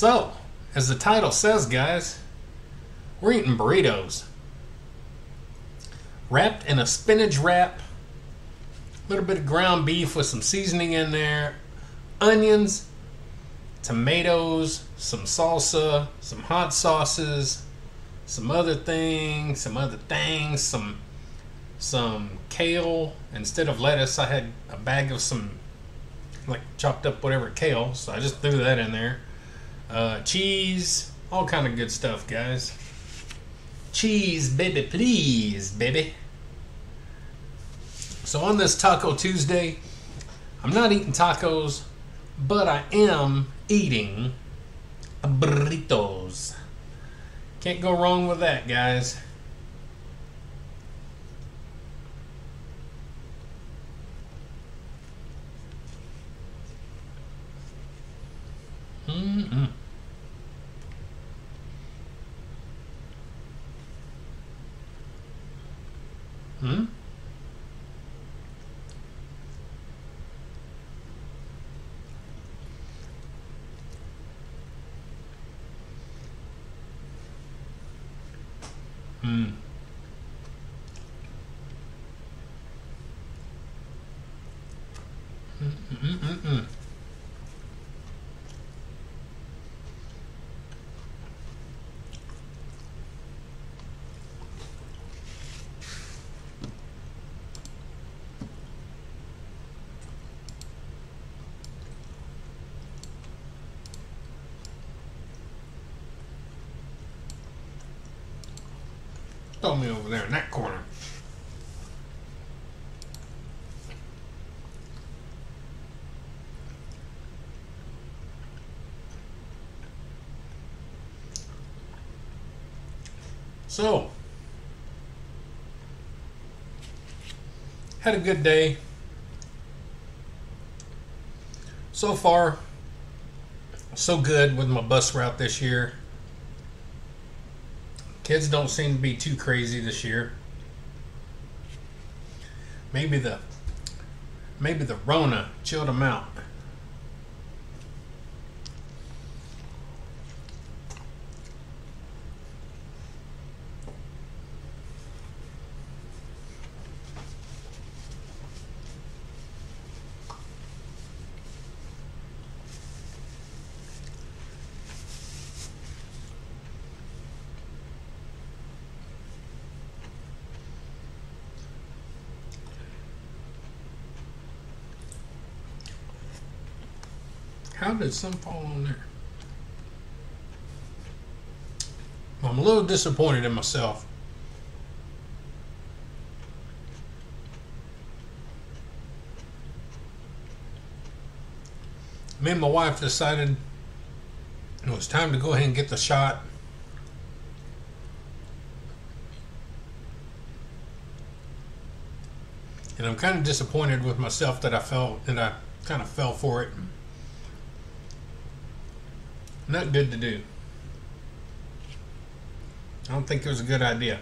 So, as the title says, guys, we're eating burritos. Wrapped in a spinach wrap, a little bit of ground beef with some seasoning in there, onions, tomatoes, some salsa, some hot sauces, some other things, some kale. Instead of lettuce, I had a bag of some like chopped up whatever kale, so I just threw that in there. Cheese, all kind of good stuff, guys. Cheese, baby, please, baby. So on this Taco Tuesday, I'm not eating tacos, but I am eating burritos. Can't go wrong with that, guys. Throw me over there in that corner. So, had a good day. So far, so good with my bus route this year. Kids don't seem to be too crazy this year. Maybe the Rona chilled them out. How did some fall on there? I'm a little disappointed in myself. Me and my wife decided it was time to go ahead and get the shot. And I'm kind of disappointed with myself that I kind of fell for it. Not good to do. I don't think it was a good idea.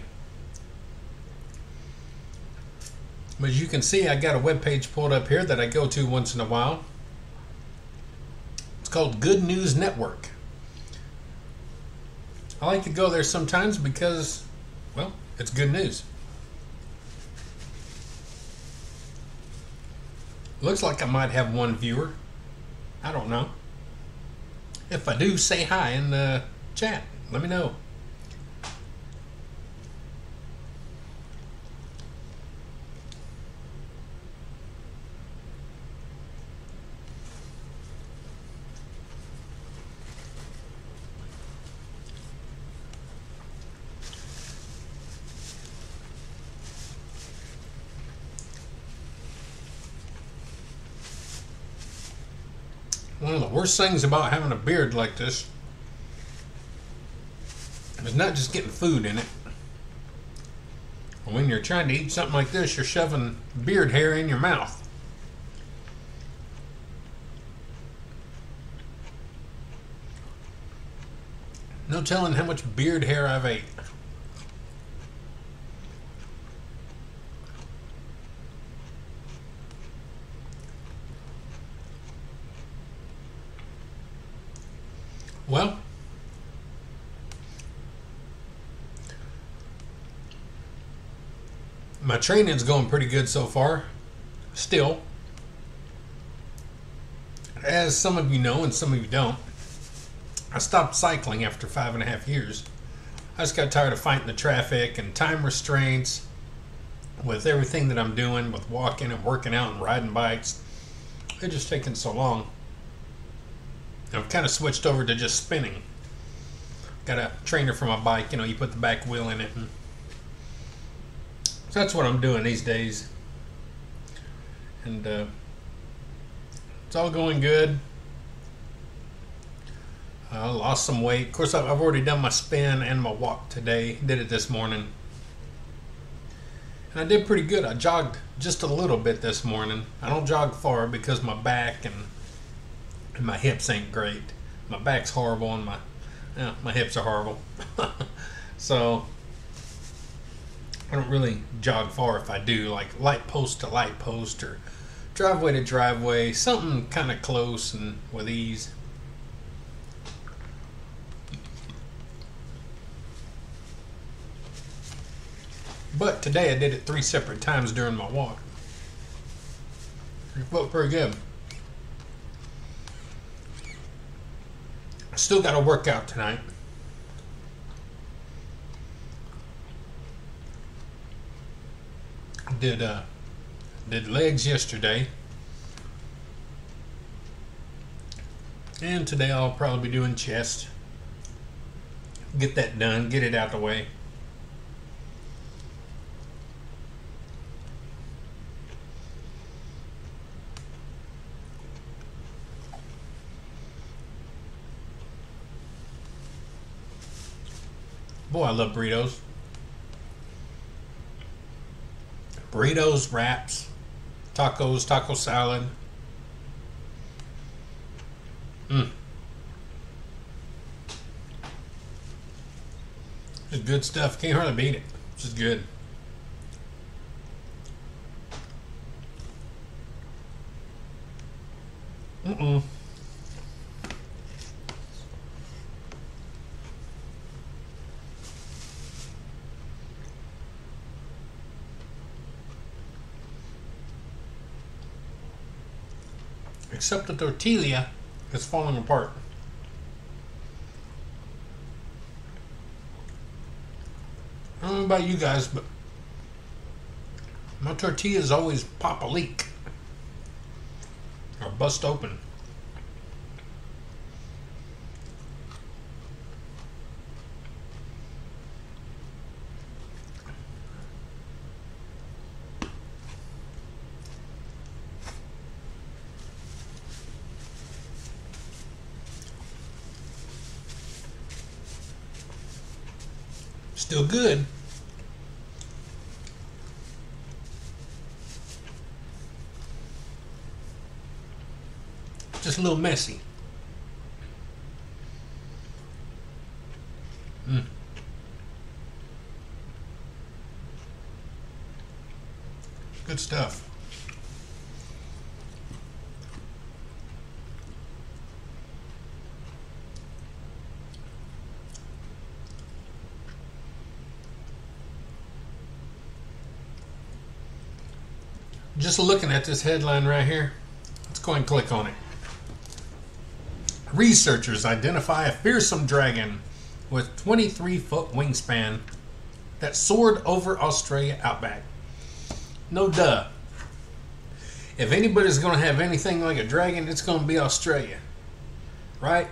But as you can see, I got a web page pulled up here that I go to once in a while. It's called Good News Network. I like to go there sometimes because, well, it's good news. Looks like I might have one viewer. I don't know. If I do, say hi in the chat. Let me know. One of the worst things about having a beard like this is not just getting food in it. When you're trying to eat something like this, you're shoving beard hair in your mouth. No telling how much beard hair I've ate. Well, my training's going pretty good so far. Still, as some of you know and some of you don't, I stopped cycling after 5.5 years. I just got tired of fighting the traffic and time restraints with everything that I'm doing, with walking and working out and riding bikes. It's just taking so long. I've kind of switched over to just spinning. Got a trainer for my bike, you know, you put the back wheel in it. And so that's what I'm doing these days. And it's all going good. I lost some weight. Of course, I've already done my spin and my walk today. Did it this morning. And I did pretty good. I jogged just a little bit this morning. I don't jog far because my back and my hips ain't great. My back's horrible and my hips are horrible. So I don't really jog far. If I do, like light post to light post or driveway to driveway, something kind of close and with ease. But today I did it 3 separate times during my walk. It felt pretty good. I still got a workout tonight. Did legs yesterday, and today I'll probably be doing chest. Get that done. Get it out the way. Boy, I love burritos. Burritos, wraps, tacos, taco salad. It's good stuff. Can't hardly beat it. This is good. Except the tortilla is falling apart. I don't know about you guys, but my tortillas always pop a leak or bust open. Still good. Just a little messy. Good stuff. Just looking at this headline right here, let's go and click on it. Researchers identify a fearsome dragon with 23-foot wingspan that soared over Australia outback. No duh. If anybody's going to have anything like a dragon, it's going to be Australia. Right?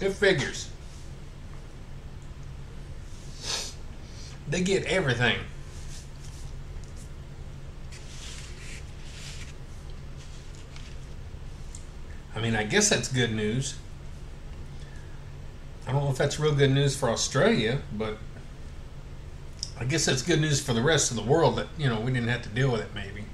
It figures. They get everything. I mean, I guess that's good news. I don't know if that's real good news for Australia, but I guess that's good news for the rest of the world that, you know, we didn't have to deal with it, maybe.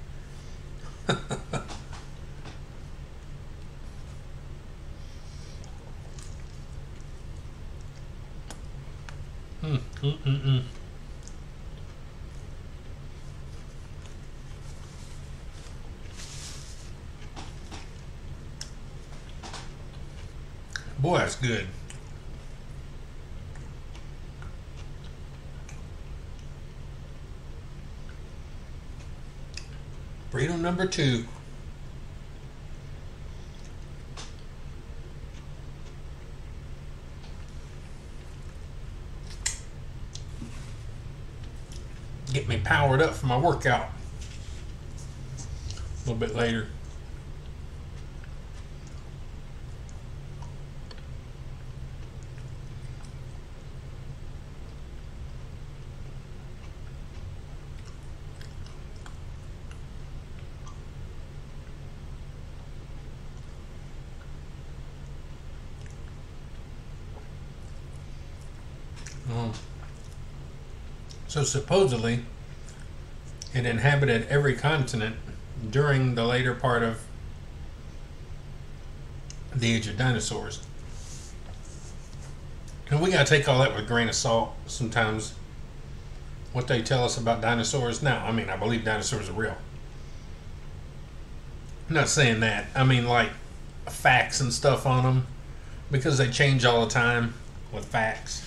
Boy, that's good. Burrito number two. Get me powered up for my workout a little bit later. So supposedly, it inhabited every continent during the later part of the age of dinosaurs. And we gotta take all that with a grain of salt sometimes. What they tell us about dinosaurs now, I mean, I believe dinosaurs are real. I'm not saying that. I mean, like, facts and stuff on them, because they change all the time with facts.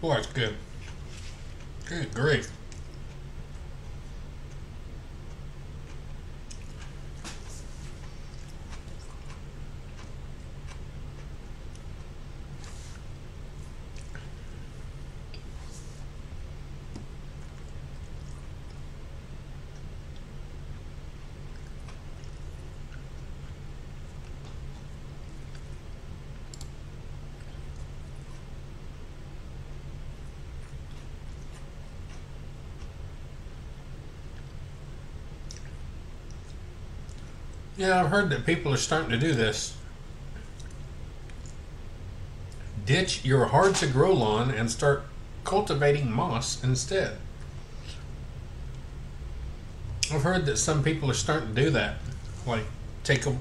Boy, it's good. Good grief. Yeah, I've heard that people are starting to do this. Ditch your hard-to-grow lawn and start cultivating moss instead. I've heard that some people are starting to do that, like take off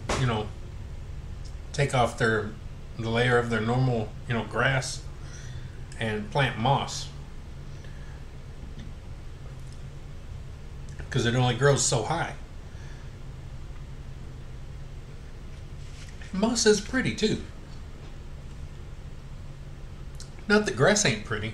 the layer of their normal grass and plant moss, because it only grows so high. Moss is pretty too. Not that grass ain't pretty.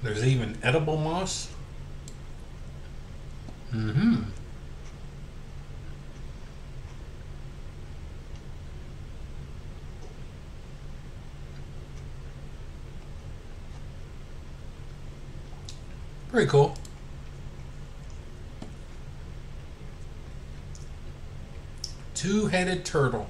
There's even edible moss. Mm-hmm. Pretty cool. Two-headed turtle.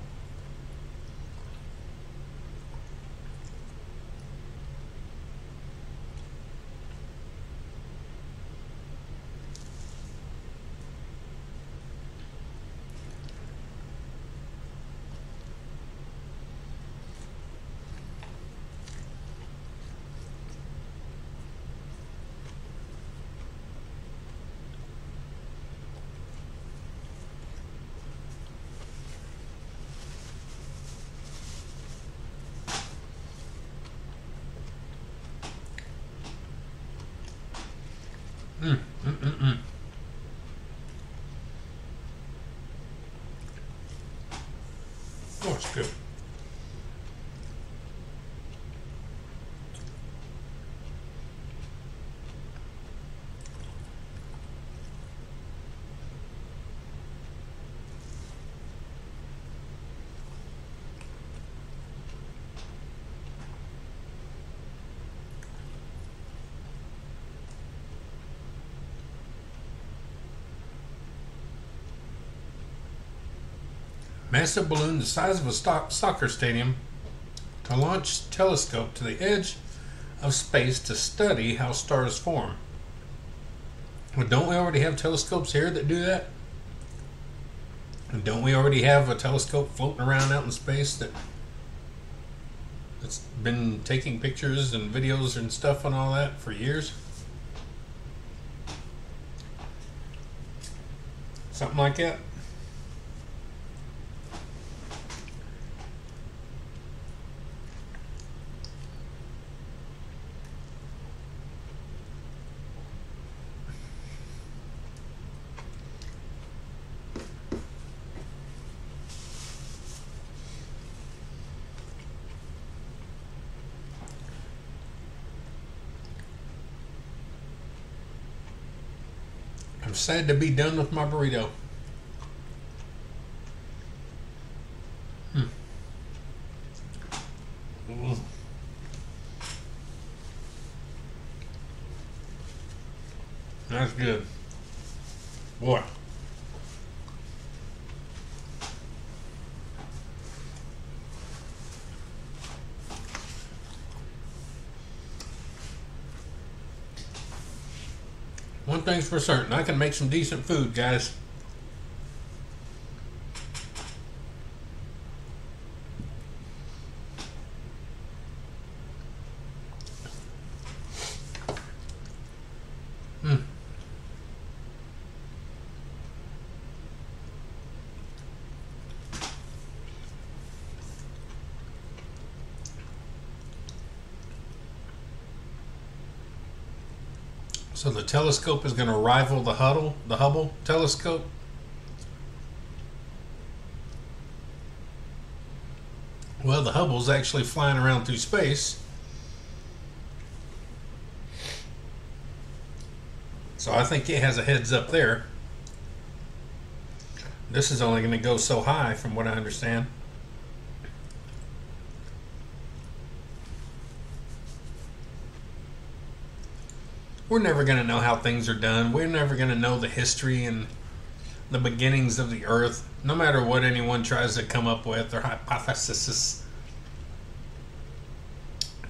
Oh, it's good. massive balloon the size of a soccer stadium to launch telescope to the edge of space to study how stars form. But don't we already have telescopes here that do that? And don't we already have a telescope floating around out in space that's been taking pictures and videos and stuff and all that for years? Something like that. I'm sad to be done with my burrito. That's good. Boy. One thing's for certain, I can make some decent food, guys. So the telescope is going to rival the Hubble telescope. Well, the Hubble's actually flying around through space. So I think it has a heads up there. This is only going to go so high from what I understand. We're never going to know how things are done. We're never going to know the history and the beginnings of the earth, no matter what anyone tries to come up with or hypothesis.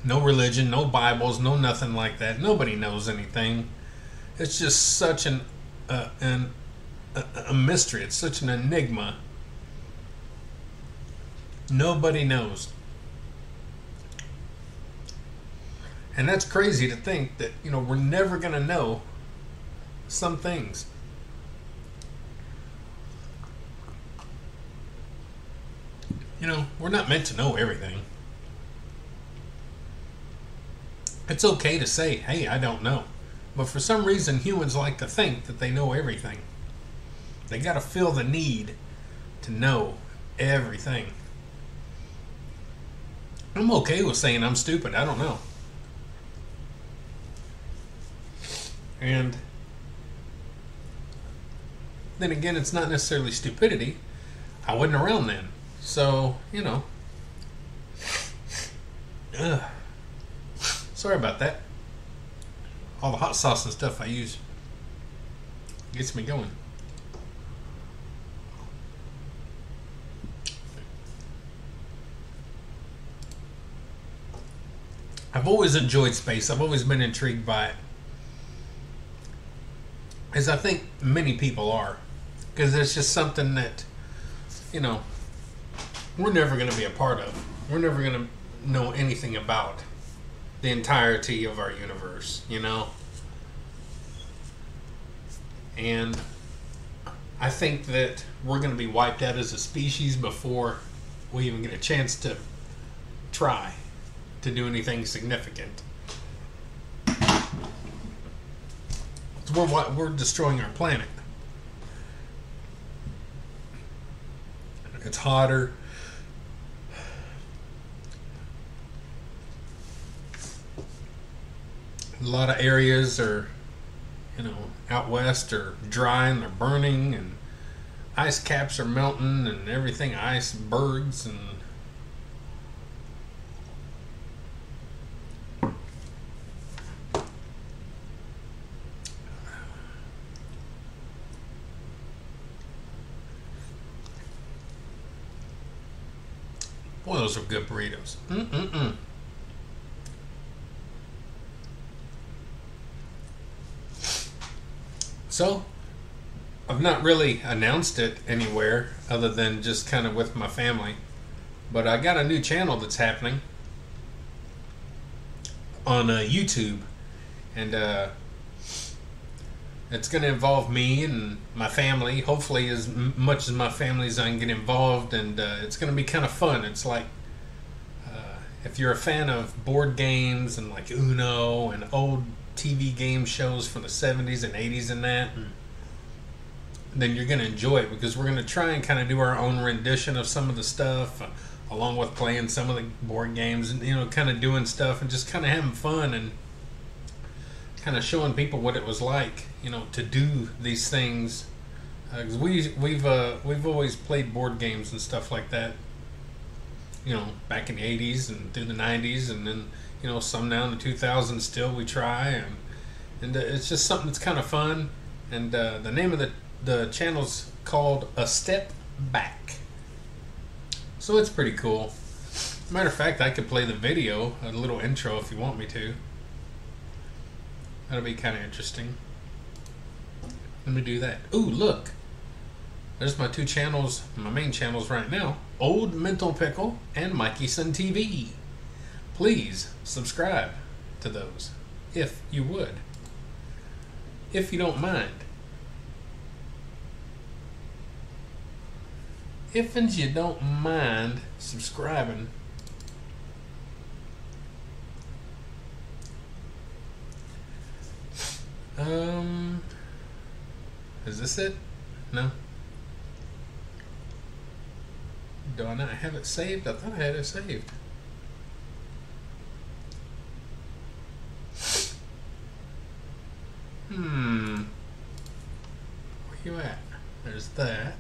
No religion, no Bibles, no nothing like that. Nobody knows anything. It's just such a mystery. It's such an enigma. Nobody knows. And that's crazy to think that, you know, we're never going to know some things. You know, we're not meant to know everything. It's okay to say, hey, I don't know. But for some reason, humans like to think that they know everything. They got to feel the need to know everything. I'm okay with saying I'm stupid. I don't know. And then again, it's not necessarily stupidity. I wasn't around then. So, you know. Ugh. Sorry about that. All the hot sauce and stuff I use gets me going. I've always enjoyed space. I've always been intrigued by it. As I think many people are, because it's just something that, you know, we're never going to be a part of. We're never going to know anything about the entirety of our universe, you know. And I think that we're going to be wiped out as a species before we even get a chance to try to do anything significant. We're destroying our planet. It's hotter. A lot of areas are, you know, out west are dry and they're burning, and ice caps are melting and everything, icebergs and Boy, those are good burritos. Mm-mm-mm. So, I've not really announced it anywhere other than just kind of with my family. But I got a new channel that's happening on YouTube. And it's going to involve me and my family, hopefully as much as my family as I can get involved. And it's going to be kind of fun. It's like if you're a fan of board games and like Uno and old TV game shows from the 70s and 80s and that, and then you're going to enjoy it because we're going to try and kind of do our own rendition of some of the stuff along with playing some of the board games and, you know, kind of doing stuff and just kind of having fun and kind of showing people what it was like, you know, to do these things. Because we've always played board games and stuff like that, you know, back in the 80s and through the 90s, and then, you know, some now in the 2000s still we try, and it's just something that's kind of fun. And the name of the channel's called A Step Back, so it's pretty cool. Matter of fact, I could play the video, a little intro, if you want me to. That'll be kind of interesting. Let me do that. Ooh, look, there's my two channels, my main channels right now, Old Mental Pickle and MikieSonTV. Please subscribe to those if you would, if you don't mind. If and you don't mind subscribing. Is this it? No. Do I not have it saved? I thought I had it saved. Where you at? There's that.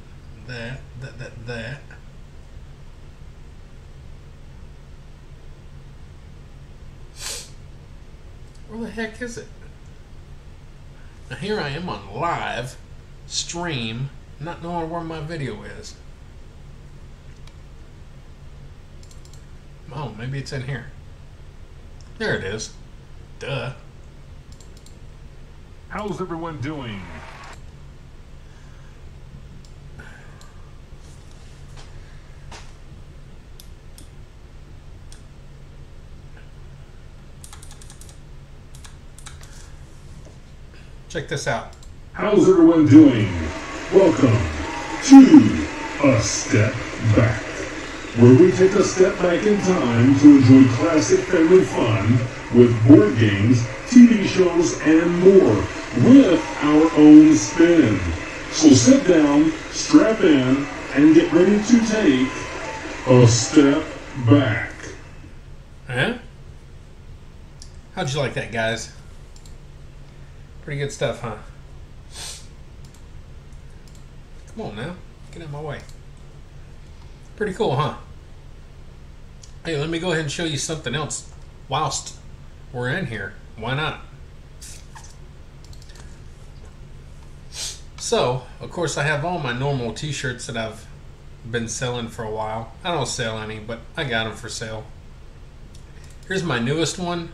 Where the heck is it? Now here I am on live stream, not knowing where my video is. Oh, maybe it's in here. There it is. Duh. How's everyone doing? Check this out. How's everyone doing? Welcome to A Step Back, where we take a step back in time to enjoy classic family fun with board games, TV shows, and more, with our own spin. So sit down, strap in, and get ready to take a step back. Huh? How'd you like that, guys? Pretty good stuff, huh? Come on now, get out of my way. Pretty cool, huh? Hey, let me go ahead and show you something else whilst we're in here. Why not? So, of course, I have all my normal t-shirts that I've been selling for a while. I don't sell any, but I got them for sale. Here's my newest one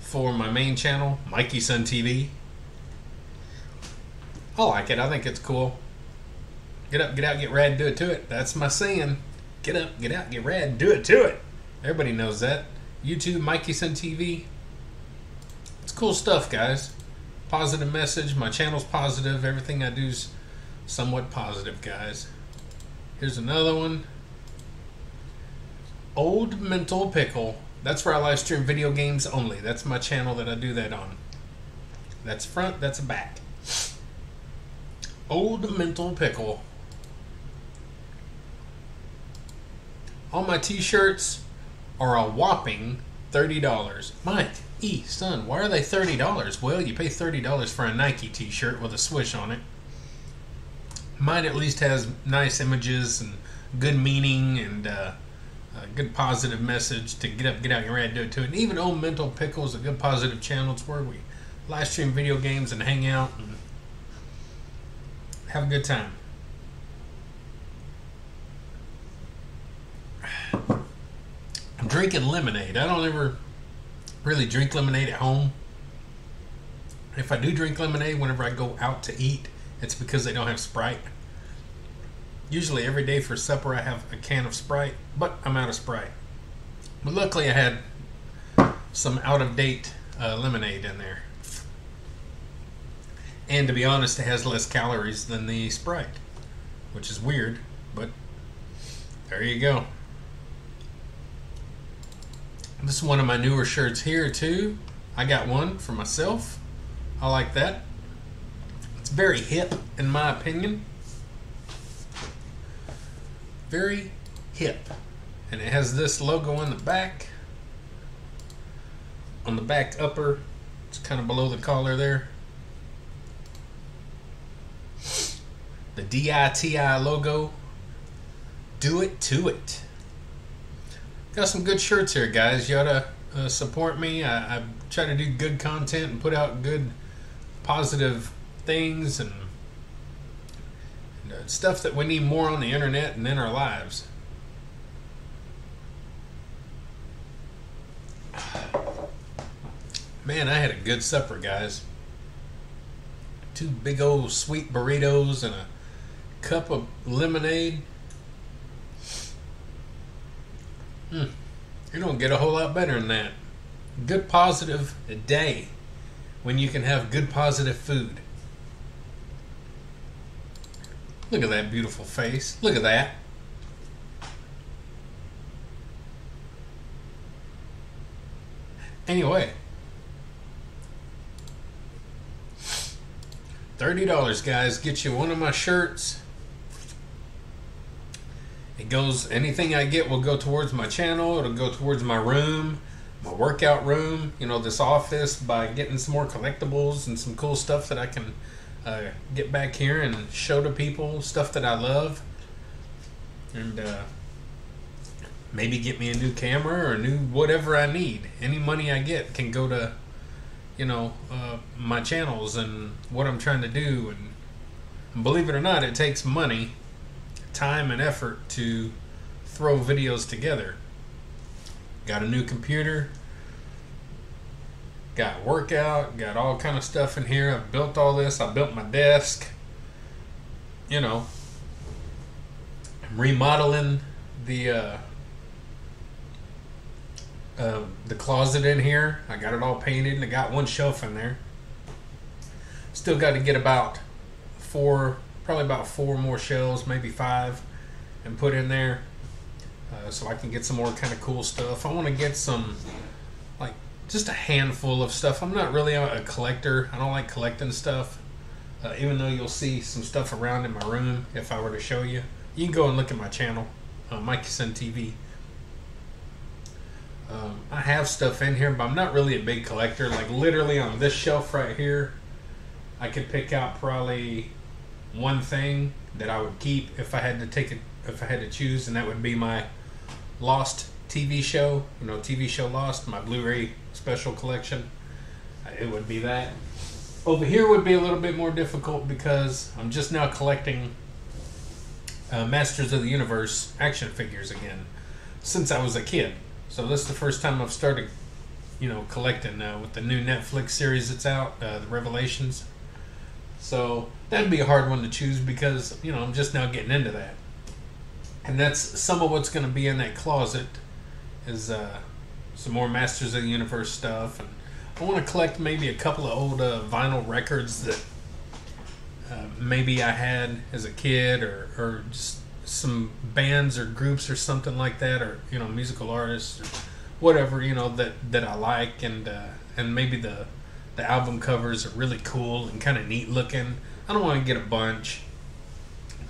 for my main channel, MikieSonTV. I like it. I think it's cool. Get up, get out, get rad, do it to it. That's my saying. Get up, get out, get rad, do it to it. Everybody knows that. YouTube, MikieSonTV. It's cool stuff, guys. Positive message. My channel's positive. Everything I do's somewhat positive, guys. Here's another one. Old Mental Pickle. That's where I live stream video games only. That's my channel that I do that on. That's front, that's back. Old Mental Pickle. All my t-shirts are a whopping $30. Mike, son, why are they $30? Well, you pay $30 for a Nike t-shirt with a swoosh on it. Mine at least has nice images and good meaning and a good positive message to get up, get out, get rad, do it to it. And even Old Mental Pickle's a good positive channel. It's where we live stream video games and hang out and have a good time. drinking lemonade. I don't ever really drink lemonade at home. If I do drink lemonade, whenever I go out to eat, it's because they don't have Sprite. Usually every day for supper I have a can of Sprite, but I'm out of Sprite. But luckily I had some out-of-date lemonade in there. And to be honest, it has less calories than the Sprite, which is weird, but there you go. This is one of my newer shirts here too. I got one for myself. I like that. It's very hip, in my opinion. Very hip. And it has this logo on the back. On the back upper. It's kind of below the collar there. The DITI logo. Do it to it. Got some good shirts here, guys. You ought to support me. I try to do good content and put out good, positive things and stuff that we need more on the internet and in our lives. Man, I had a good supper, guys. 2 big old sweet burritos and a cup of lemonade. You don't get a whole lot better than that. Good positive day when you can have good positive food. Look at that beautiful face. Look at that. Anyway, $30, guys, get you one of my shirts. It goes, anything I get will go towards my channel. It'll go towards my room, my workout room, you know, this office, by getting some more collectibles and some cool stuff that I can get back here and show to people, stuff that I love. And maybe get me a new camera or a new whatever I need. Any money I get can go to, you know, my channels and what I'm trying to do. And believe it or not, it takes money, time and effort to throw videos together. Got a new computer, got workout, got all kind of stuff in here. I've built all this. I built my desk. You know, I'm remodeling the closet in here. I got it all painted and I got one shelf in there. Still got to get about 4 more shelves, maybe 5, and put in there, so I can get some more kind of cool stuff. I want to get some, like, just a handful of stuff. I'm not really a collector. I don't like collecting stuff, even though you'll see some stuff around in my room if I were to show you. You can go and look at my channel, MikieSonTV. I have stuff in here, but I'm not really a big collector. Like, literally on this shelf right here, I could pick out probably one thing that I would keep if I had to take it, if I had to choose, and that would be my Lost TV show, you know, TV show Lost, my Blu-ray special collection. It would be that. Over here would be a little bit more difficult because I'm just now collecting Masters of the Universe action figures again since I was a kid. So this is the first time I've started, you know, collecting with the new Netflix series that's out, The Revelations. So that'd be a hard one to choose because, you know, I'm just now getting into that. And that's some of what's going to be in that closet is some more Masters of the Universe stuff. And I want to collect maybe a couple of old vinyl records that maybe I had as a kid, or just some bands or groups or something like that, or, you know, musical artists or whatever, you know, that I like. And maybe the album covers are really cool and kind of neat looking. I don't want to get a bunch.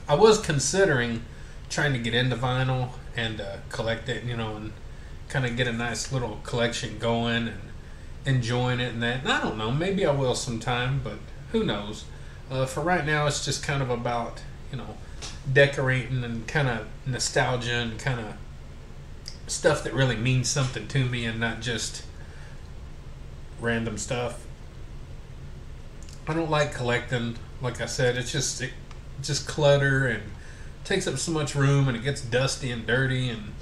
I was considering trying to get into vinyl and collect it, you know, and kind of get a nice little collection going and enjoying it and that. And I don't know, maybe I will sometime, but who knows. For right now, it's just kind of about, you know, decorating and kind of nostalgia and kind of stuff that really means something to me and not just random stuff. I don't like collecting, like I said. It's just clutter and takes up so much room, and it gets dusty and dirty, and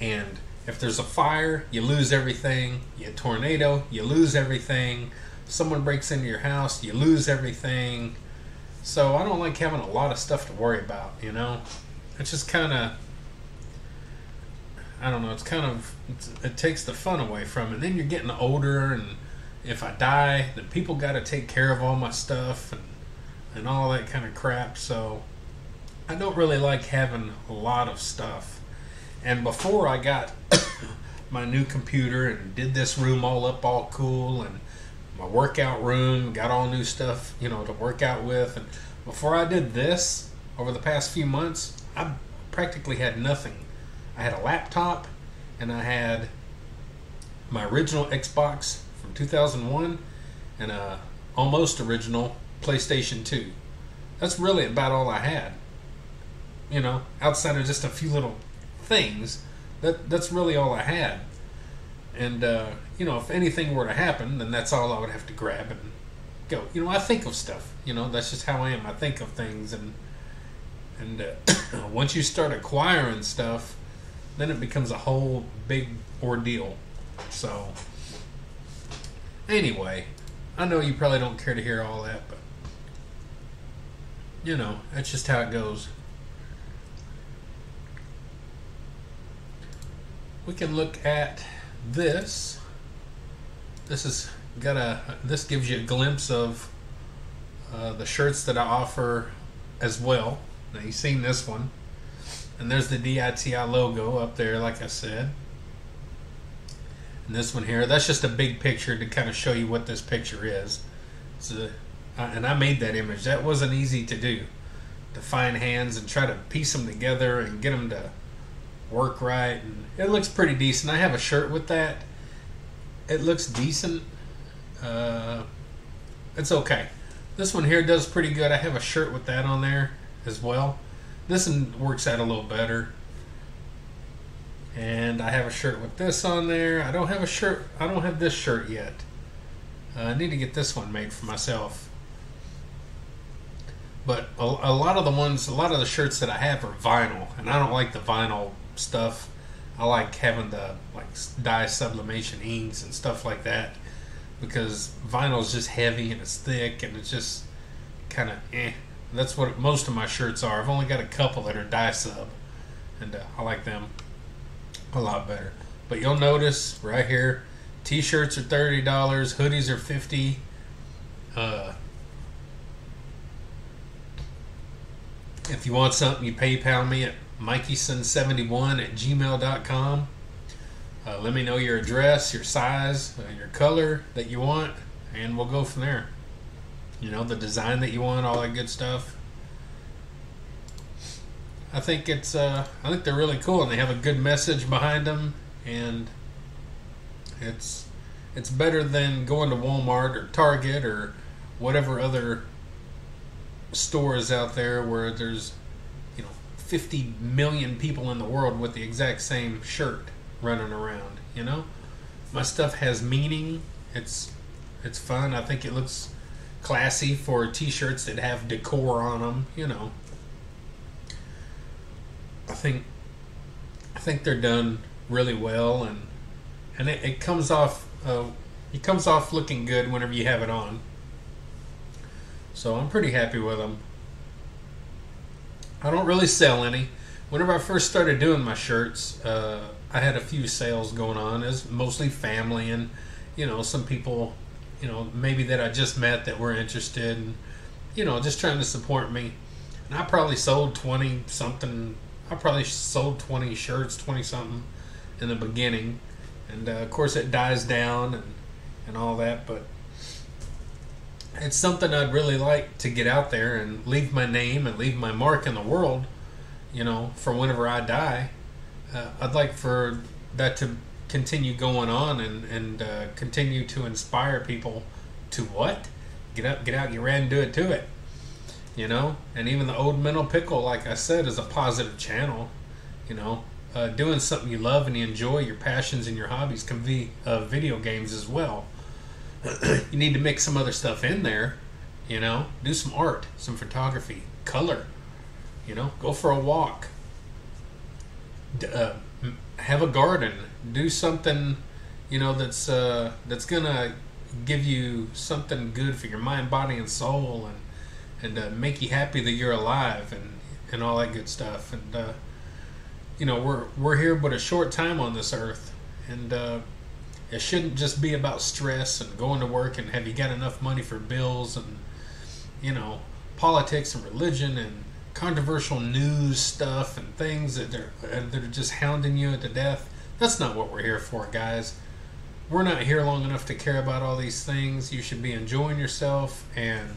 And if there's a fire, you lose everything. You tornado, you lose everything. Someone breaks into your house, you lose everything. So I don't like having a lot of stuff to worry about, you know? It's just kind of, I don't know, it's kind of, it takes the fun away from it. And then you're getting older, and if I die, then people got to take care of all my stuff and all that kind of crap. So I don't really like having a lot of stuff. And before I got my new computer and did this room all up all cool, and my workout room, got all new stuff, you know, to work out with, and before I did this, over the past few months, I practically had nothing. I had a laptop, and I had my original Xbox from 2001, and a almost original PlayStation 2. That's really about all I had. You know, outside of just a few little things, that's really all I had. And, you know, if anything were to happen, then that's all I would have to grab and go. You know, I think of stuff. You know, that's just how I am. I think of things, and once you start acquiring stuff, then it becomes a whole big ordeal. So, anyway, I know you probably don't care to hear all that, but, you know, that's just how it goes. We can look at this. This gives you a glimpse of the shirts that I offer as well. Now, you've seen this one, and there's the DITI logo up there, like I said. And this one here, that's just a big picture to kind of show you what this picture is. And I made that image. That wasn't easy to do, to find hands and try to piece them together and get them to work right, and it looks pretty decent. I have a shirt with that. It looks decent. It's okay. This one here does pretty good. I have a shirt with that on there as well. This one works out a little better. And I have a shirt with this on there. I don't have a shirt. I don't have this shirt yet. I need to get this one made for myself. But a lot of the shirts that I have are vinyl, and I don't like the vinyl stuff. I like having the dye sublimation inks and stuff like that, because vinyl is just heavy and it's thick and it's just kind of eh. That's what most of my shirts are. I've only got a couple that are dye sub, and I like them a lot better. But you'll notice right here, t-shirts are $30, hoodies are $50. If you want something, you PayPal me at MikieSon71@gmail.com. Let me know your address, your size, your color that you want, and we'll go from there. You know, the design that you want, all that good stuff. I think it's, I think they're really cool, and they have a good message behind them, and it's better than going to Walmart or Target or whatever other stores out there where there's 50 million people in the world with the exact same shirt running around, you know? My stuff has meaning. It's fun. I think it looks classy for t-shirts that have decor on them, you know. I think they're done really well, and it comes off it comes off looking good whenever you have it on. So I'm pretty happy with them. I don't really sell any. Whenever I first started doing my shirts, I had a few sales going on. It's mostly family and, you know, some people, you know, maybe that I just met that were interested and, you know, just trying to support me. And I probably sold 20-something. I probably sold 20 shirts, 20-something in the beginning. And, of course, it dies down and all that, but it's something I'd really like to get out there and leave my name and leave my mark in the world, you know, for whenever I die. I'd like for that to continue going on and continue to inspire people to what? Get out, get ran, do it to it, you know? And even the Old Mental Pickle, like I said, is a positive channel, you know? Doing something you love and you enjoy, your passions and your hobbies can be video games as well. You need to mix some other stuff in there, you know. Do some art, some photography, color, you know. Go for a walk. have a garden, do something, you know, that's gonna give you something good for your mind, body, and soul, and make you happy that you're alive, and all that good stuff. And you know, we're here but a short time on this earth, and it shouldn't just be about stress and going to work and have you got enough money for bills, and you know, politics and religion and controversial news stuff and things that they're just hounding you to death. That's not what we're here for, guys. We're not here long enough to care about all these things. You should be enjoying yourself and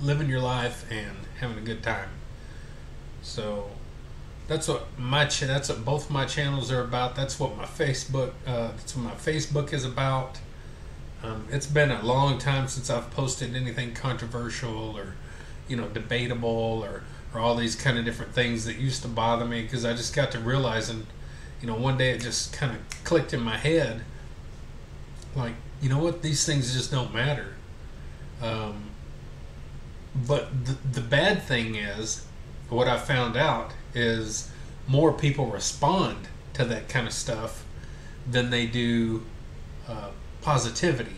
living your life and having a good time. So that's what both my channels are about. That's what my Facebook is about. It's been a long time since I've posted anything controversial or, you know, debatable, or all these kind of different things that used to bother me, because I just got to realizing, you know, one day it just kind of clicked in my head, like, you know what, these things just don't matter. But the bad thing is, what I found out is more people respond to that kind of stuff than they do positivity.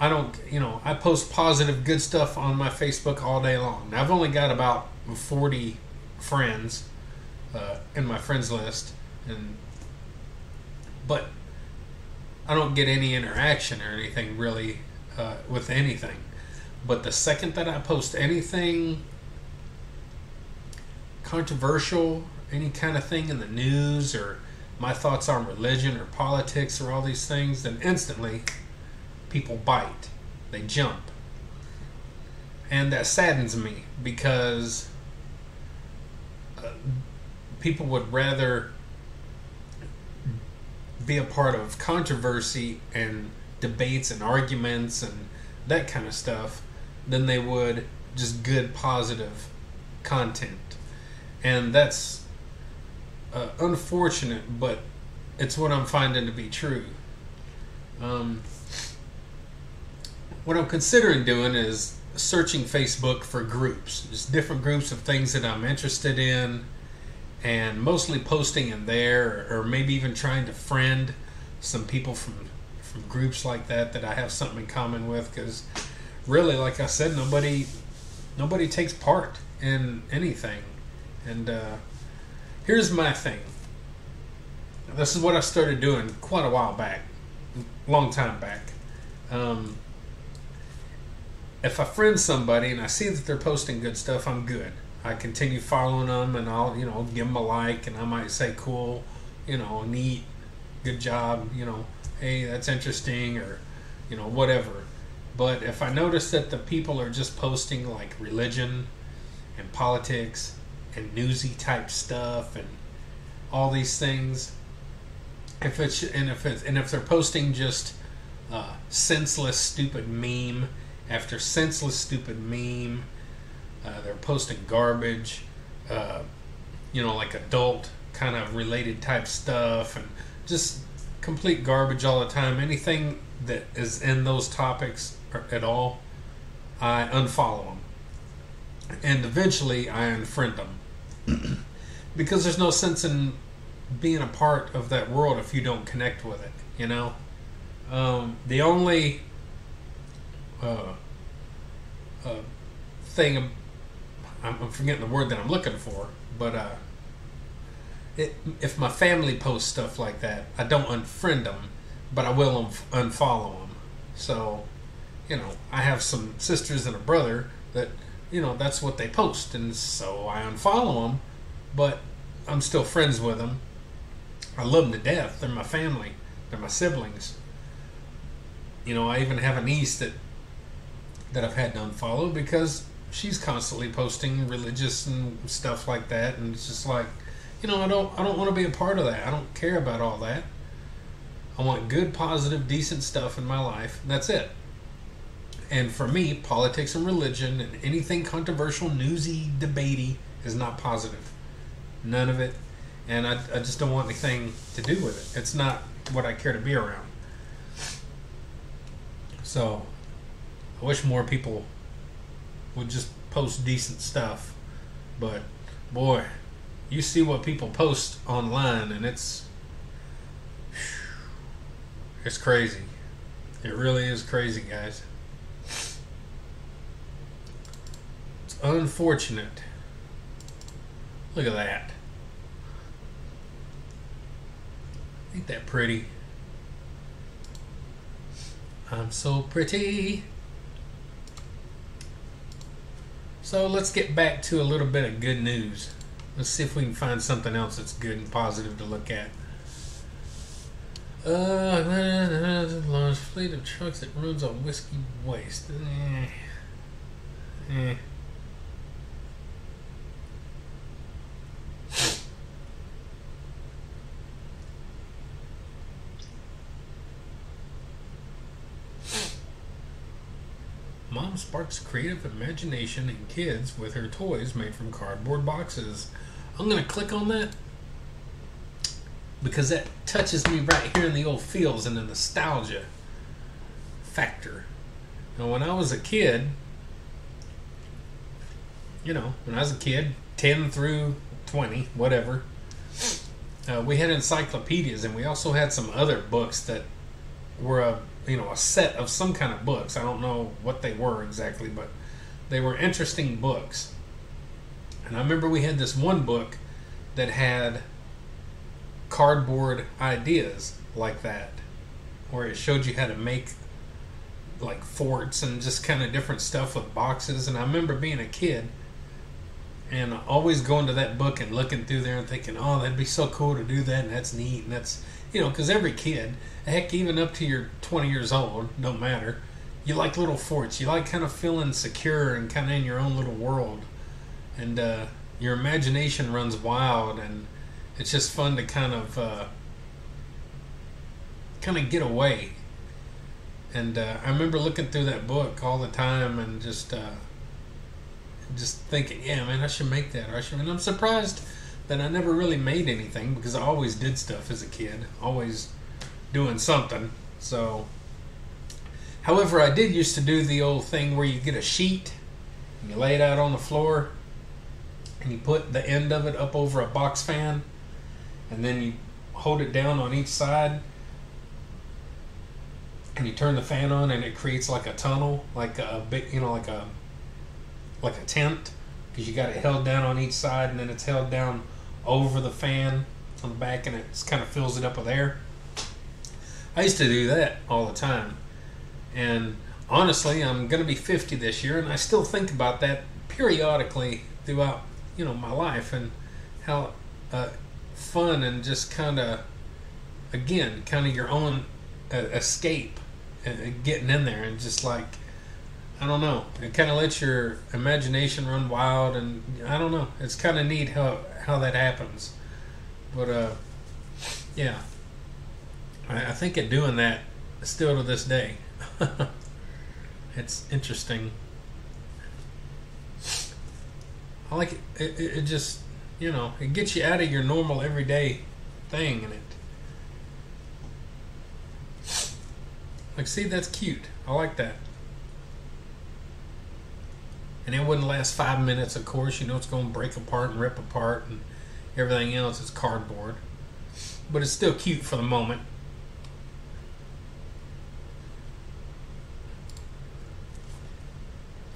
I don't, you know, I post positive, good stuff on my Facebook all day long. Now, I've only got about 40 friends in my friends list, but I don't get any interaction or anything really with anything. But the second that I post anything controversial, any kind of thing in the news, or my thoughts on religion or politics or all these things, then instantly people bite, they jump, and that saddens me, because people would rather be a part of controversy and debates and arguments and that kind of stuff than they would just good positive content. And that's unfortunate, but it's what I'm finding to be true. What I'm considering doing is searching Facebook for groups. There's different groups of things that I'm interested in, and mostly posting in there, or maybe even trying to friend some people from groups like that I have something in common with, because really, like I said, nobody takes part in anything. And here's my thing. This is what I started doing quite a while back, long time back. If I friend somebody and I see that they're posting good stuff, I'm good. I continue following them, and I'll, you know, give them a like, and I might say, cool, you know, neat, good job, you know, hey, that's interesting, or, you know, whatever. But if I notice that the people are just posting like religion and politics and newsy type stuff and all these things, if they're posting just senseless, stupid meme after senseless, stupid meme, they're posting garbage, you know, like adult kind of related type stuff, and just complete garbage all the time. Anything that is in those topics at all, I unfollow them, and eventually I unfriend them, because there's no sense in being a part of that world if you don't connect with it, you know. The only thing I'm forgetting the word that I'm looking for, but if my family posts stuff like that, I don't unfriend them, but I will unfollow them. So, you know, I have some sisters and a brother that, you know, that's what they post, and so I unfollow them, but I'm still friends with them. I love them to death. They're my family. They're my siblings. You know, I even have a niece that I've had to unfollow, because she's constantly posting religious and stuff like that, and it's just like, you know, I don't want to be a part of that. I don't care about all that. I want good, positive, decent stuff in my life. That's it. And for me, politics and religion and anything controversial, newsy, debatey is not positive. None of it. And I just don't want anything to do with it. It's not what I care to be around. So I wish more people would just post decent stuff, but boy, you see what people post online, and it's crazy. It really is crazy, guys. It's unfortunate. Look at that. Ain't that pretty? I'm so pretty. So let's get back to a little bit of good news. Let's see if we can find something else that's good and positive to look at. Large fleet of trucks that runs on whiskey waste. Mom sparks creative imagination in kids with her toys made from cardboard boxes. I'm going to click on that because that touches me right here in the old feels and the nostalgia factor. Now, when I was a kid, you know, 10 through 20, whatever, we had encyclopedias, and we also had some other books that were a set of some kind of books. I don't know what they were exactly, but they were interesting books. And I remember we had this one book that had cardboard ideas like that, where it showed you how to make like forts and just kind of different stuff with boxes. And I remember being a kid and always going to that book and looking through there and thinking, oh, that'd be so cool to do that, and that's neat, and that's, you know, because every kid, heck, even up to your 20 years old, don't matter, you like little forts. You like kind of feeling secure and kind of in your own little world. And your imagination runs wild, and it's just fun to kind of get away. And I remember looking through that book all the time and just thinking, yeah, man, I should make that. And I'm surprised that I never really made anything, because I always did stuff as a kid, always doing something. So, however, I did used to do the old thing where you get a sheet and you lay it out on the floor and you put the end of it up over a box fan, and then you hold it down on each side and you turn the fan on, and it creates like a tunnel, like a big, you know, like a tent, because you got it held down on each side, and then it's held down over the fan on the back, and it kind of fills it up with air. I used to do that all the time. And honestly, I'm going to be 50 this year, and I still think about that periodically throughout, you know, my life, and how fun and just kind of, again, kind of your own escape, getting in there and just like, I don't know, it kind of lets your imagination run wild, and I don't know, it's kind of neat how that happens. But yeah, I think of doing that still to this day. It's interesting. I like it. It just, you know, it gets you out of your normal everyday thing, and it, like, see, that's cute. I like that. And it wouldn't last 5 minutes, of course. You know, it's going to break apart and rip apart, and everything else is cardboard. But it's still cute for the moment.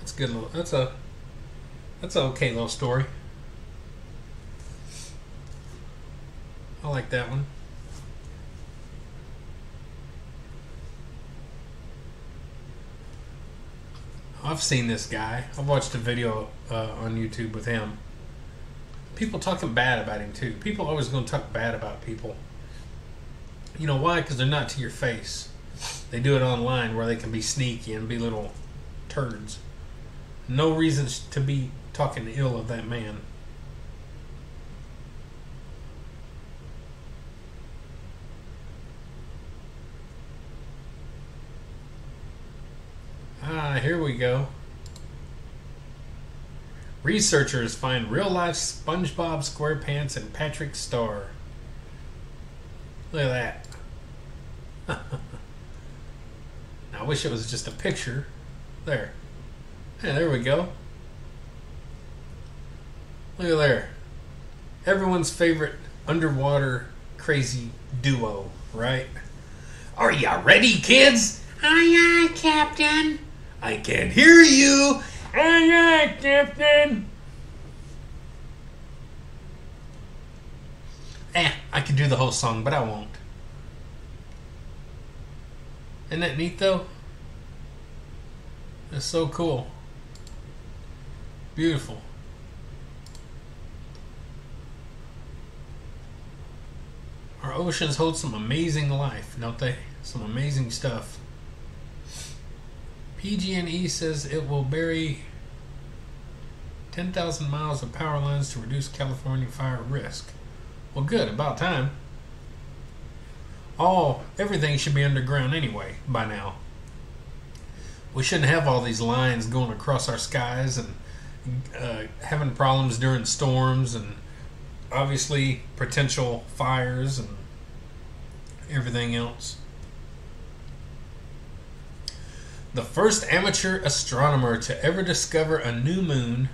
That's good. That's an okay little story. I like that one. I've seen this guy. I've watched a video on YouTube with him. People talking bad about him too. People are always going to talk bad about people. You know why? Because they're not to your face. They do it online where they can be sneaky and be little turds. No reason to be talking ill of that man. Ah, here we go. Researchers find real-life SpongeBob SquarePants and Patrick Starr. Look at that. I wish it was just a picture. There. Yeah, there we go. Look at there. everyone's favorite underwater crazy duo, right? Are you ready, kids? Aye, aye, Captain. I can't hear you. Aye, aye, Captain. I could do the whole song, but I won't. Isn't that neat, though? That's so cool. Beautiful. Our oceans hold some amazing life, don't they? Some amazing stuff. PG&E says it will bury 10,000 miles of power lines to reduce California fire risk. Well, good. About time. Everything should be underground anyway by now. We shouldn't have all these lines going across our skies and having problems during storms and obviously potential fires and everything else. The first amateur astronomer to ever discover a new moon,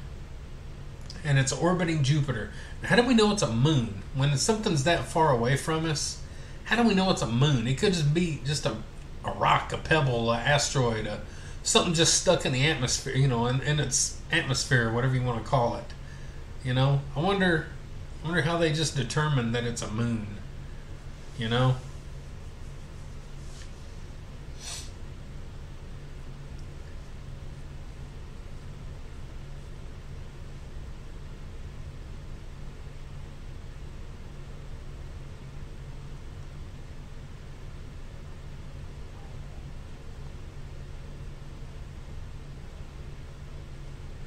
and it's orbiting Jupiter. Now, how do we know it's a moon? When something's that far away from us, how do we know it's a moon? It could just be just a rock, a pebble, an asteroid, something just stuck in the atmosphere, you know, in its atmosphere, whatever you want to call it. You know, I wonder how they just determine that it's a moon, you know?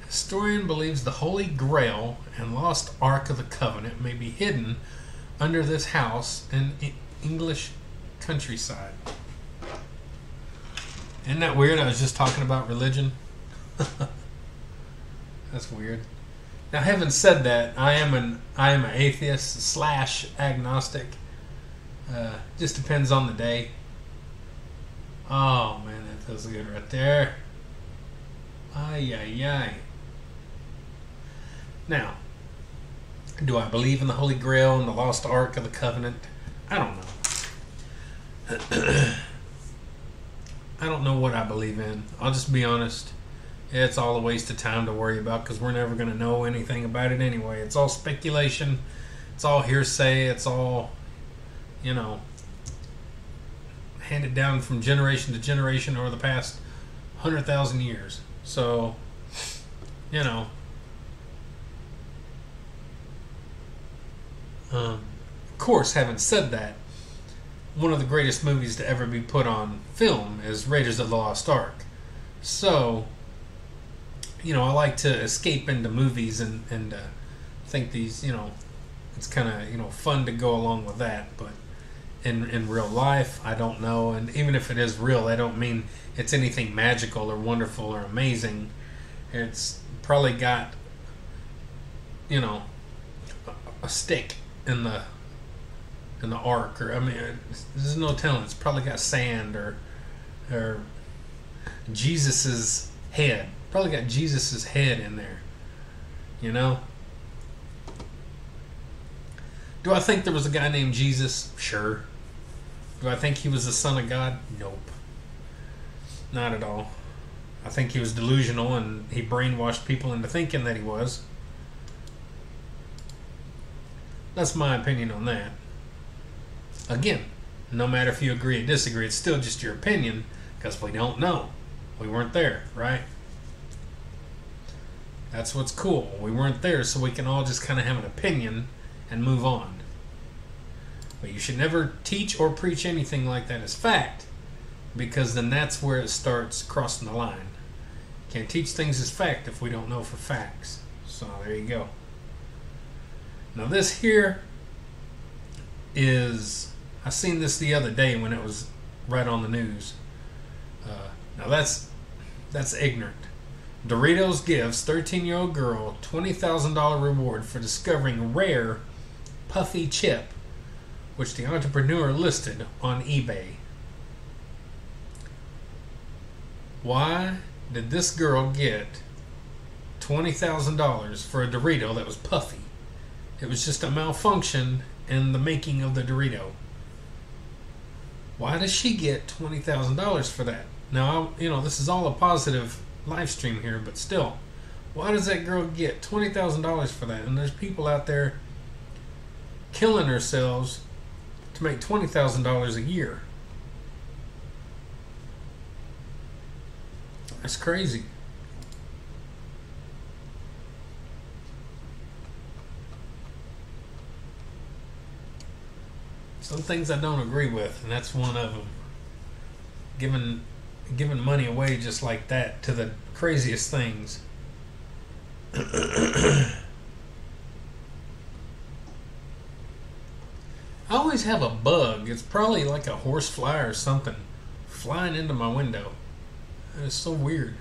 Historian believes the Holy Grail and lost Ark of the Covenant may be hidden under this house in English countryside. Isn't that weird? I was just talking about religion. That's weird. Now, having said that, I am an atheist / agnostic. Just depends on the day. Oh man, that feels good right there. Ay ay ay. Now, do I believe in the Holy Grail and the Lost Ark of the Covenant? I don't know. I don't know what I believe in. I'll just be honest. It's all a waste of time to worry about because we're never going to know anything about it anyway. It's all speculation. It's all hearsay. It's all, you know, handed down from generation to generation over the past 100,000 years. So, you know... of course, having said that, one of the greatest movies to ever be put on film is Raiders of the Lost Ark. So, you know, I like to escape into movies and think these, you know, it's kind of, you know, fun to go along with that. But in real life, I don't know. And even if it is real, I don't mean it's anything magical or wonderful or amazing. It's probably got, you know, a stick in the ark, or I mean, there's no telling. It's probably got sand or Jesus's head. Probably got Jesus's head in there. You know. Do I think there was a guy named Jesus? Sure. Do I think he was the son of God? Nope. Not at all. I think he was delusional and he brainwashed people into thinking that he was. That's my opinion on that. Again, no matter if you agree or disagree, it's still just your opinion because we don't know. We weren't there, right? That's what's cool. We weren't there, so we can all just kind of have an opinion and move on. But you should never teach or preach anything like that as fact, because then that's where it starts crossing the line. You can't teach things as fact if we don't know for facts. So there you go. Now this here is, I seen this the other day when it was right on the news. Now that's ignorant. Doritos gives 13-year-old girl $20,000 reward for discovering rare puffy chip, which the entrepreneur listed on eBay. Why did this girl get $20,000 for a Dorito that was puffy? It was just a malfunction in the making of the Dorito. Why does she get $20,000 for that? Now, you know, this is all a positive live stream here, but still, why does that girl get $20,000 for that? And there's people out there killing themselves to make $20,000 a year. That's crazy. Some things I don't agree with, and that's one of them. Giving money away just like that to the craziest things. I always have a bug. It's probably like a horsefly or something flying into my window. It's so weird.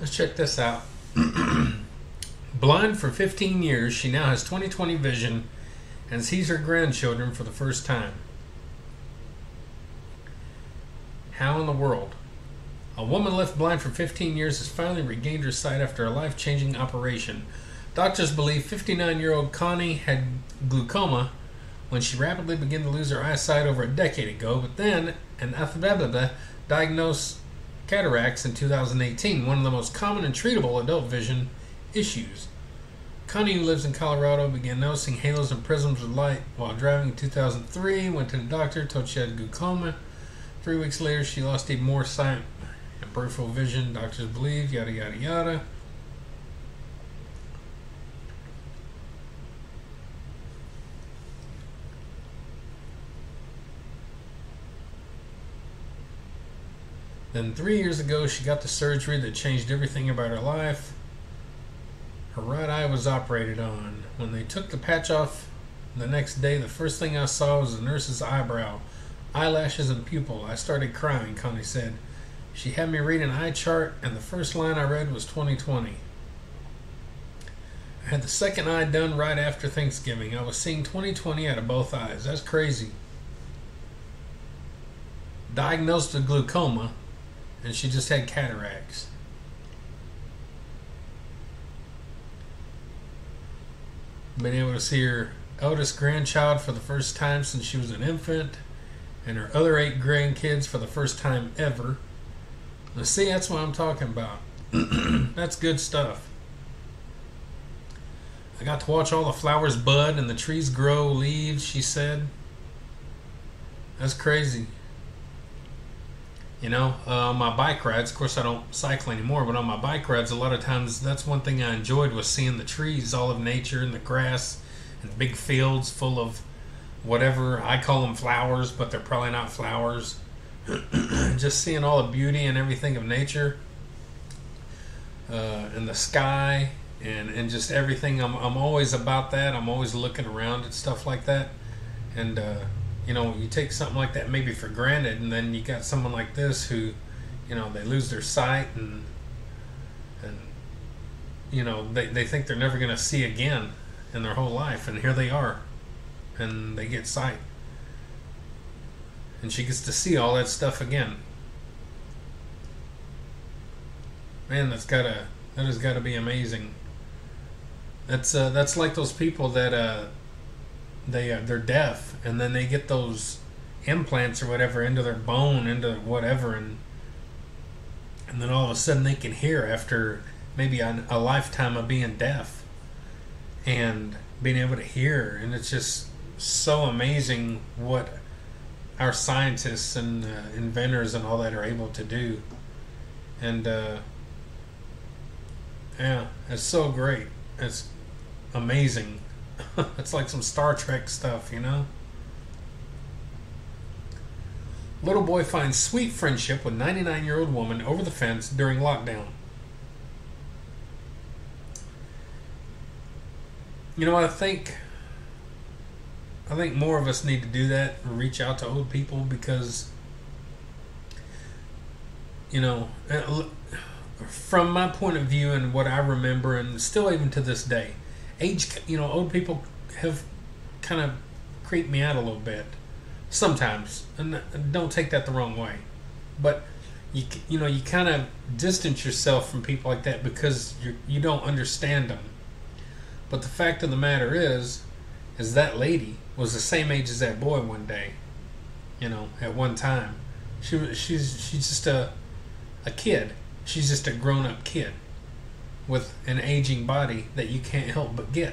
Let's check this out. Blind for 15 years, she now has 20/20 vision and sees her grandchildren for the first time. How in the world? A woman left blind for 15 years has finally regained her sight after a life-changing operation. Doctors believe 59-year-old Connie had glaucoma when she rapidly began to lose her eyesight over a decade ago, but then an ophthalmologist diagnosed cataracts in 2018, one of the most common and treatable adult vision issues. Connie, who lives in Colorado, began noticing halos and prisms of light while driving in 2003, went to the doctor, told she had glaucoma. 3 weeks later, she lost even more sight and peripheral vision, doctors believe, yada, yada, yada. Then 3 years ago, she got the surgery that changed everything about her life. Her right eye was operated on. When they took the patch off the next day, the first thing I saw was the nurse's eyebrow, eyelashes, and pupil. I started crying, Connie said. She had me read an eye chart, and the first line I read was 20/20. I had the second eye done right after Thanksgiving. I was seeing 20/20 out of both eyes. That's crazy. Diagnosed with glaucoma. And she just had cataracts. Been able to see her eldest grandchild for the first time since she was an infant, and her other 8 grandkids for the first time ever. Now see, that's what I'm talking about. That's good stuff. I got to watch all the flowers bud and the trees grow leaves, she said. That's crazy. You know, my bike rides, of course I don't cycle anymore, but on my bike rides a lot of times that's one thing I enjoyed was seeing the trees, all of nature and the grass and big fields full of whatever. I call them flowers, but they're probably not flowers. Just seeing all the beauty and everything of nature and the sky and just everything. I'm always about that. I'm always looking around at stuff like that. And you know, you take something like that maybe for granted, and then you got someone like this who, you know, they lose their sight and you know, they think they're never going to see again in their whole life, and here they are, and they get sight. And she gets to see all that stuff again. Man, that has got to be amazing. That's like those people that they're deaf, and then they get those implants or whatever into their bone, into whatever, and then all of a sudden they can hear after maybe a lifetime of being deaf and being able to hear. And it's just so amazing what our scientists and inventors and all that are able to do. And yeah, it's so great. It's amazing. It's like some Star Trek stuff, you know? Little boy finds sweet friendship with 99-year-old woman over the fence during lockdown. You know, I think more of us need to do that and reach out to old people because, you know, from my point of view and what I remember and still even to this day, you know, old people have kind of creeped me out a little bit sometimes. And don't take that the wrong way. But, you know, you kind of distance yourself from people like that because you don't understand them. But the fact of the matter is that lady was the same age as that boy one day, you know, at one time. She's just a kid. She's just a grown-up kid with an aging body that you can't help but get.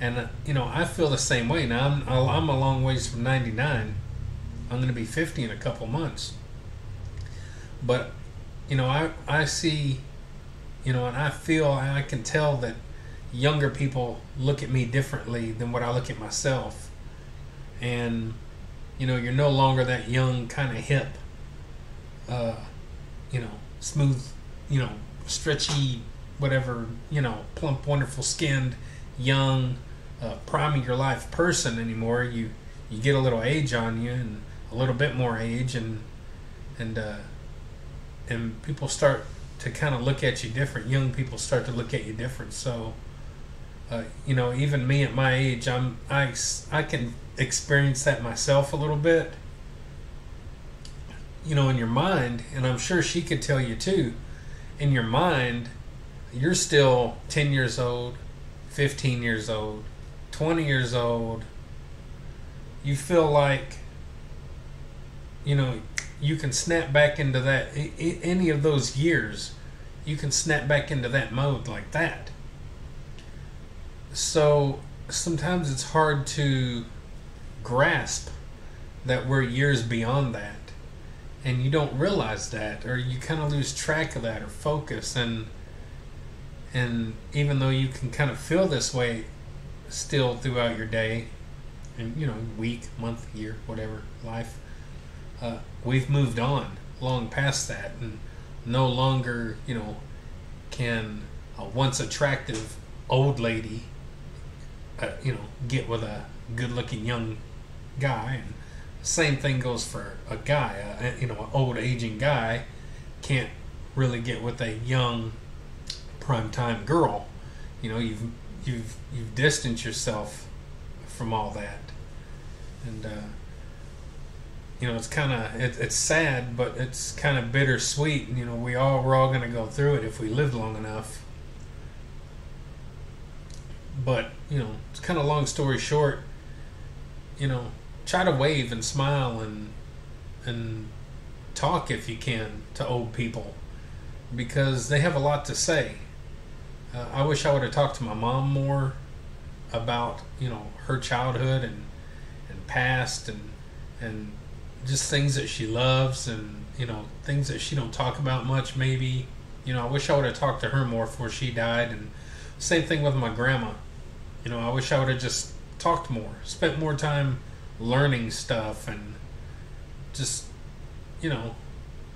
And, you know, I feel the same way. Now, I'm a long ways from 99. I'm going to be 50 in a couple months. But, you know, I see, you know, and I feel, and I can tell that younger people look at me differently than what I look at myself. And, you know, you're no longer that young, kind of hip, you know, smooth, you know, stretchy, whatever, you know, plump, wonderful skinned, young, prime of your life person anymore. You get a little age on you, and a little bit more age, and people start to kind of look at you different. Young people start to look at you different. So, you know, even me at my age, I can experience that myself a little bit, you know, in your mind. And I'm sure she could tell you too, in your mind, you're still 10 years old, 15 years old, 20 years old. You feel like, you know, you can snap back into that, any of those years, you can snap back into that mode like that. So sometimes it's hard to grasp that we're years beyond that, and you don't realize that, or you kind of lose track of that or focus. And even though you can kind of feel this way still throughout your day and, you know, week, month, year, whatever, life, we've moved on long past that, and no longer, you know, can a once attractive old lady, you know, get with a good looking young guy. And same thing goes for a guy, you know, an old aging guy can't really get with a young primetime girl. You know, you've distanced yourself from all that. And you know, it's kind of, it's sad, but it's kind of bittersweet. And, you know, we're all going to go through it if we live long enough. But, you know, it's kind of long story short, you know, try to wave and smile and talk if you can to old people, because they have a lot to say. I wish I would have talked to my mom more about, you know, her childhood and past and just things that she loves, and, you know, things that she don't talk about much maybe. You know, I wish I would have talked to her more before she died. And same thing with my grandma. You know, I wish I would have just talked more, spent more time learning stuff, and just, you know,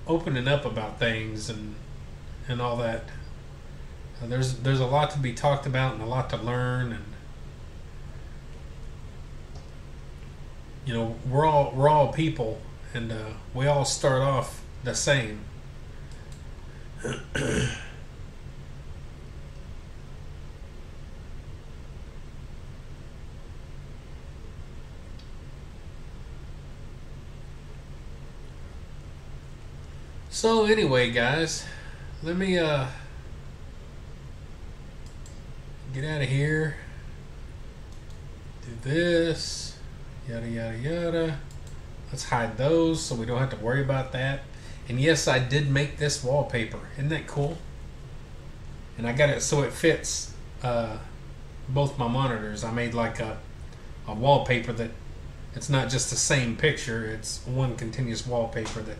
opening up about things and all that. There's a lot to be talked about and a lot to learn. And, you know, we're all people, and we all start off the same. So anyway, guys, let me get out of here, do this, yada yada yada. Let's hide those so we don't have to worry about that. And yes, I did make this wallpaper. Isn't that cool? And I got it so it fits both my monitors. I made like a wallpaper that it's not just the same picture, it's one continuous wallpaper that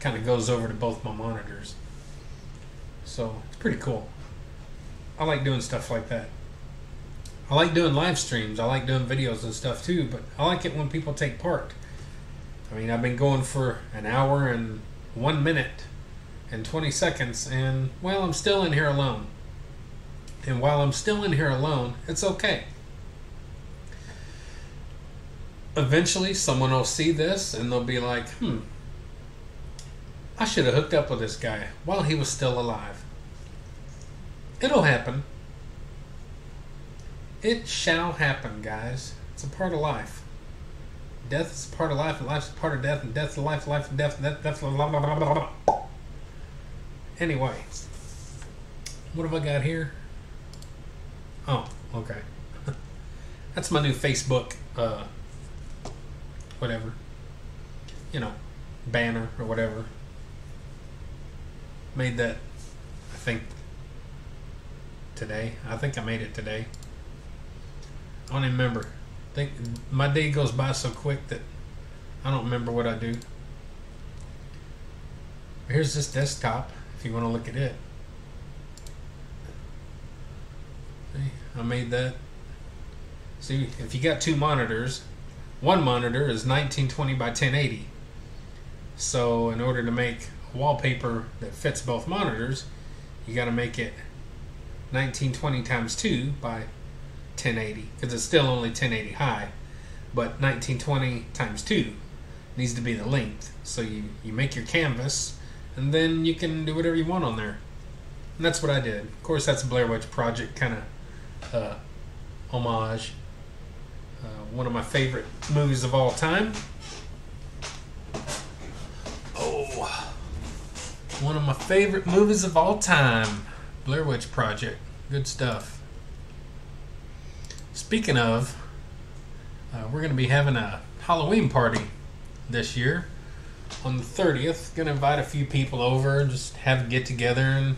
kind of goes over to both my monitors. So it's pretty cool. I like doing stuff like that. I like doing live streams. I like doing videos and stuff too, but I like it when people take part. I mean, I've been going for an hour and 1 minute and 20 seconds, and, well, I'm still in here alone. And while I'm still in here alone, it's okay. Eventually, someone will see this, and they'll be like, I should have hooked up with this guy while he was still alive. It'll happen. It shall happen, guys. It's a part of life. Death is a part of life, and life's a part of death, and death's life, life and death, and death's blah, blah, blah, blah, blah. Anyway, what have I got here? Oh, okay. That's my new Facebook, whatever. You know, banner or whatever. Made that, I think, today. I think I made it today. I don't even remember. I think my day goes by so quick that I don't remember what I do. Here's this desktop, if you want to look at it. See, I made that. See, if you got two monitors, one monitor is 1920 by 1080. So in order to make wallpaper that fits both monitors, you got to make it 1920 times 2 by 1080, because it's still only 1080 high, but 1920 times 2 needs to be the length. So you make your canvas, and then you can do whatever you want on there. And that's what I did. Of course, that's a Blair Witch Project kind of homage. One of my favorite movies of all time. Oh, one of my favorite movies of all time. Blair Witch Project. Good stuff. Speaking of, we're going to be having a Halloween party this year on the 30th. Going to invite a few people over and just have a get together and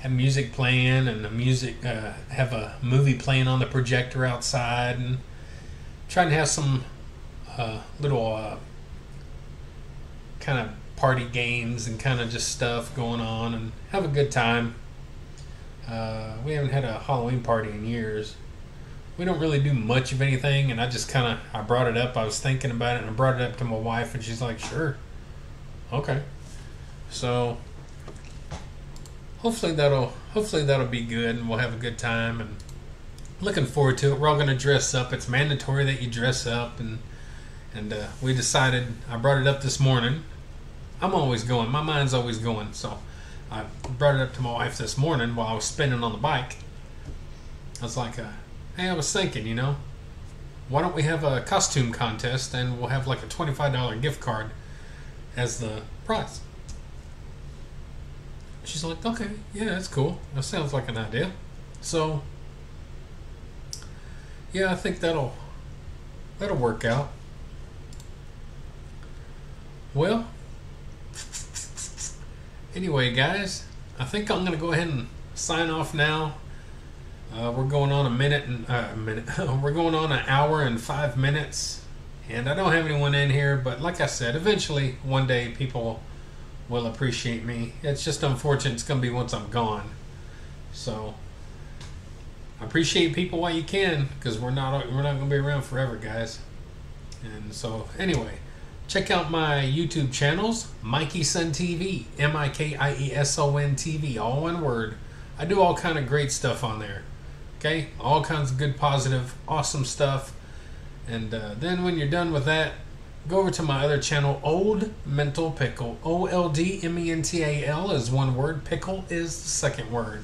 have music playing, and the music have a movie playing on the projector outside, and trying to have some little kind of party games and kind of just stuff going on, and have a good time. We haven't had a Halloween party in years. We don't really do much of anything, and I just kind of, I brought it up, I was thinking about it, and I brought it up to my wife, and she's like, sure, okay. So hopefully that'll be good, and we'll have a good time, and looking forward to it. We're all going to dress up. It's mandatory that you dress up, and we decided, I brought it up this morning. I'm always going, my mind's always going, so I brought it up to my wife this morning while I was spinning on the bike. I was like, hey, I was thinking, you know, why don't we have a costume contest, and we'll have like a $25 gift card as the prize. She's like, okay, yeah, that's cool. That sounds like an idea. So, yeah, I think that'll work out. Well, anyway, guys, I think I'm going to go ahead and sign off now. We're going on we're going on an hour and 5 minutes, and I don't have anyone in here, but like I said, eventually one day people will appreciate me. It's just unfortunate it's going to be once I'm gone. So appreciate people while you can, because we're not going to be around forever, guys. And so anyway, check out my YouTube channels, MikieSonTV, MikieSonTV, all one word. I do all kind of great stuff on there. Okay, all kinds of good, positive, awesome stuff. And then when you're done with that, go over to my other channel, Old Mental Pickle. OLD MENTAL is one word. Pickle is the second word.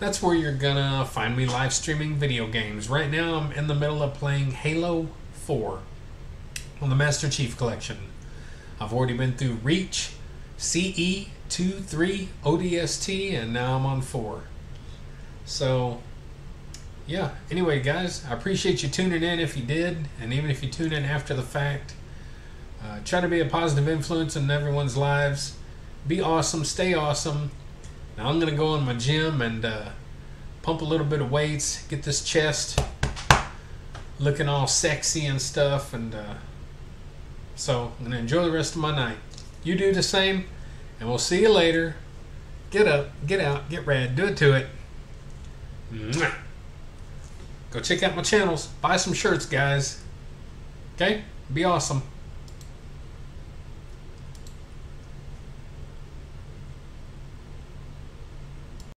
That's where you're gonna find me live streaming video games. Right now, I'm in the middle of playing Halo 4 on the Master Chief Collection. I've already been through Reach, CE 2, 3, ODST, and now I'm on 4. So yeah, anyway, guys, I appreciate you tuning in if you did, and even if you tune in after the fact. Try to be a positive influence in everyone's lives. Be awesome, stay awesome. Now I'm going to go in my gym and pump a little bit of weights, get this chest looking all sexy and stuff, and so I'm going to enjoy the rest of my night. You do the same, and we'll see you later. Get up, get out, get rad, do it to it. Mwah. Go check out my channels. Buy some shirts, guys. Okay? Be awesome.